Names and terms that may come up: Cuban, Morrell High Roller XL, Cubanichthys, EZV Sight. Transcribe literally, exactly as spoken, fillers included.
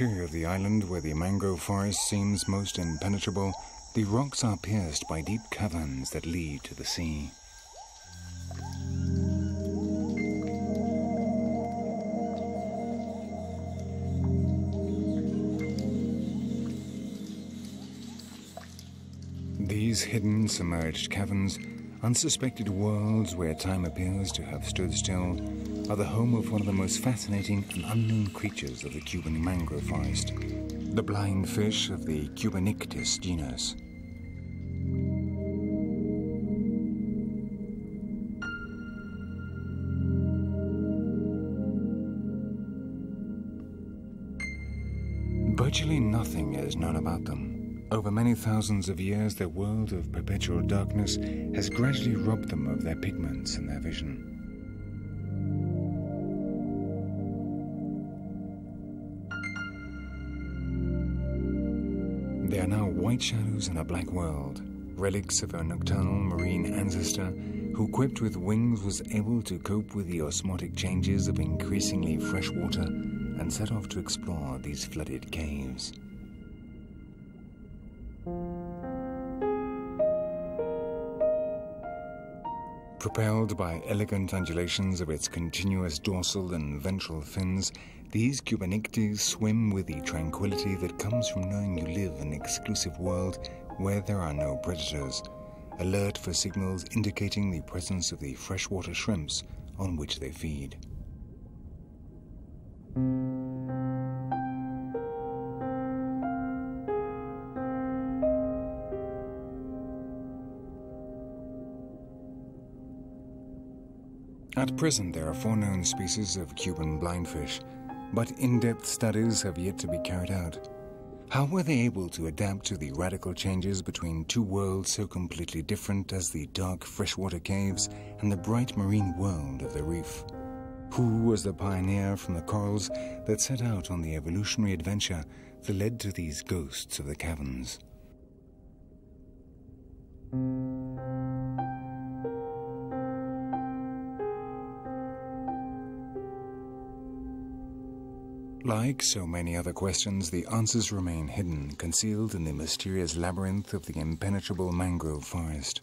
interior of the island, where the mangrove forest seems most impenetrable, the rocks are pierced by deep caverns that lead to the sea. These hidden, submerged caverns, unsuspected worlds where time appears to have stood still, are the home of one of the most fascinating and unknown creatures of the Cuban mangrove forest, the blind fish of the Cubanichthys genus. Virtually nothing is known about them. Over many thousands of years, their world of perpetual darkness has gradually robbed them of their pigments and their vision. They are now white shadows in a black world, relics of a nocturnal marine ancestor who, equipped with wings, was able to cope with the osmotic changes of increasingly fresh water and set off to explore these flooded caves. Propelled by elegant undulations of its continuous dorsal and ventral fins, these Cubanichthys swim with the tranquility that comes from knowing you live in an exclusive world where there are no predators, alert for signals indicating the presence of the freshwater shrimps on which they feed. At present, there are four known species of Cuban blindfish, but in-depth studies have yet to be carried out. How were they able to adapt to the radical changes between two worlds so completely different as the dark freshwater caves and the bright marine world of the reef? Who was the pioneer from the corals that set out on the evolutionary adventure that led to these ghosts of the caverns? Like so many other questions, the answers remain hidden, concealed in the mysterious labyrinth of the impenetrable mangrove forest.